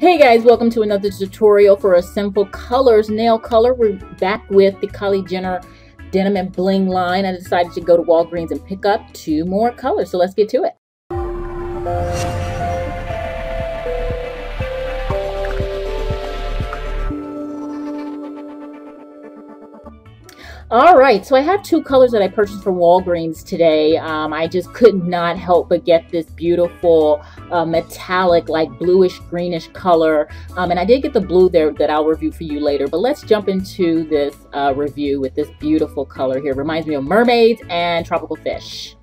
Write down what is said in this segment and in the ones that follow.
Hey guys, welcome to another tutorial for a SinfulColors nail color. We're back with the Kylie Jenner Denim and Bling line. I decided to go to Walgreens and pick up two more colors, so let's get to it. All right, so I have two colors that I purchased from Walgreens today. I just could not help but get this beautiful metallic, like bluish, greenish color. And I did get the blue there that I'll review for you later. But let's jump into this review with this beautiful color here. Reminds me of mermaids and tropical fish.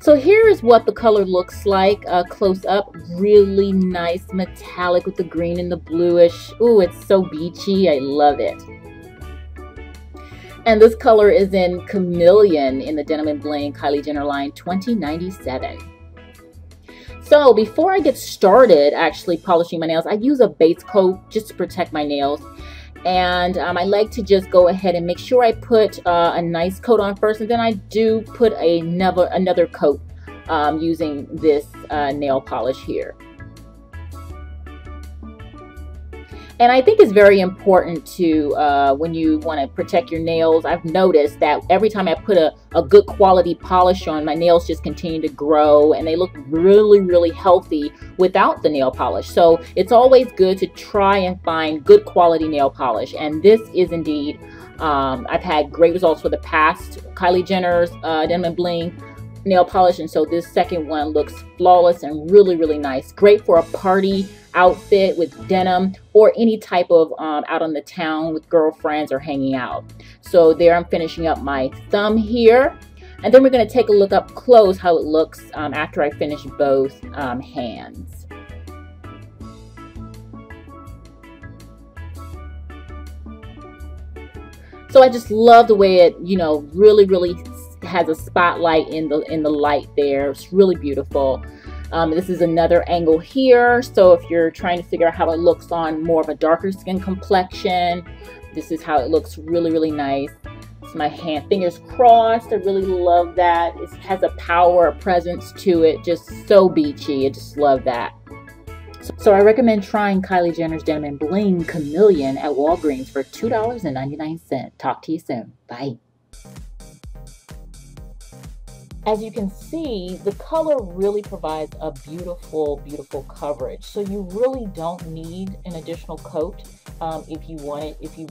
So here is what the color looks like close up. Really nice metallic with the green and the bluish. Ooh, it's so beachy. I love it. And this color is in Kameleon in the Denim and Bling Kylie Jenner line 2097. So before I get started actually polishing my nails, I use a base coat just to protect my nails. And I like to just go ahead and make sure I put a nice coat on first, and then I do put another coat using this nail polish here. And I think it's very important to, when you want to protect your nails, I've noticed that every time I put a good quality polish on, my nails just continue to grow and they look really, really healthy without the nail polish. So it's always good to try and find good quality nail polish. And this is indeed, I've had great results for the past Kylie Jenner's Denim and Bling nail polish. And so this second one looks flawless and really, really nice. Great for a party outfit with denim or any type of out on the town with girlfriends or hanging out. So there I'm finishing up my thumb here, and then we're going to take a look up close how it looks after I finish both hands. So I just love the way it, you know, really, really has a spotlight in the light there. It's really beautiful. This is another angle here, so if you're trying to figure out how it looks on more of a darker skin complexion, this is how it looks. Really, really nice. It's my hand, fingers crossed. I really love that. It has a power, a presence to it, just so beachy. I just love that. So I recommend trying Kylie Jenner's Denim and Bling Kameleon at Walgreens for $2.99. Talk to you soon. Bye. As you can see, the color really provides a beautiful, beautiful coverage. So you really don't need an additional coat if you want it.